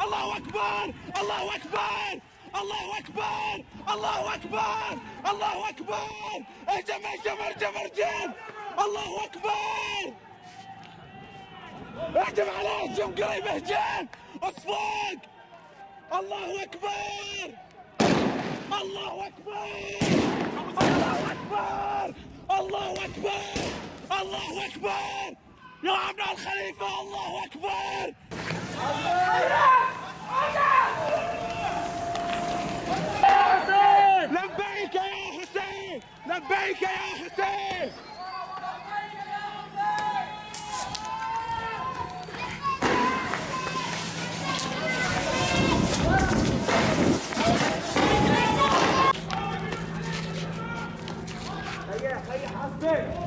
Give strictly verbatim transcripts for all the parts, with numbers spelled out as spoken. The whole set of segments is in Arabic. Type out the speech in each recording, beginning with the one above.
الله اكبر الله اكبر الله اكبر الله اكبر الله اكبر اهجم اهجم اهجم اهجم الله اكبر اهجم على اهجم قريب اهجم اصفق الله اكبر الله اكبر الله اكبر الله اكبر الله اكبر يا ابن الخليفه الله اكبر لبيك يا حسين لبيك يا حسين هيا هيا حسين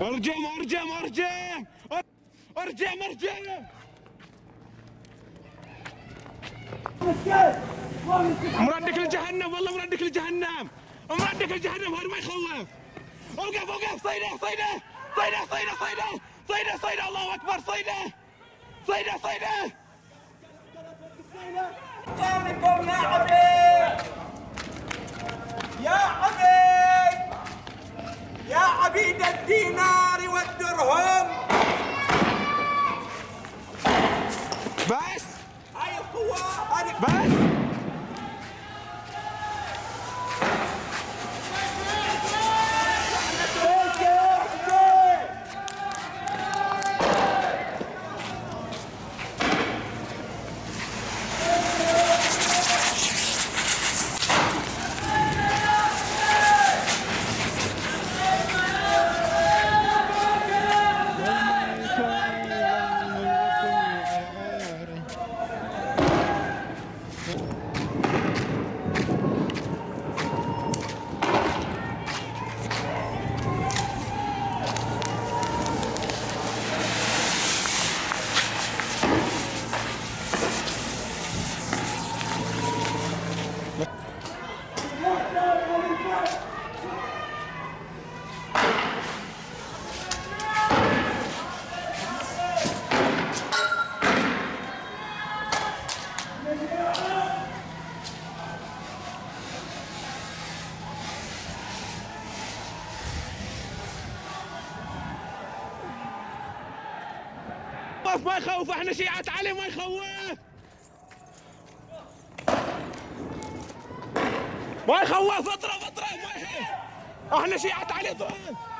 ارجم ارجم ارجم ارجم ارجم مرادك لجهنم والله مرادك لجهنم مرادك لجهنم هذا ما يخوف اوقف اوقف صيده صيده صيده صيده صيده صيده صيده الله اكبر صيده صيده صيده قومكم يا عبيد يا عبيد يا عبيد الدينار والدرهم بس هاي القوة هذه بس ما يخوف احنا شيعة علي ما يخوف ما يخوف اضرب اضرب ما يخوف احنا شيعة علي اضرب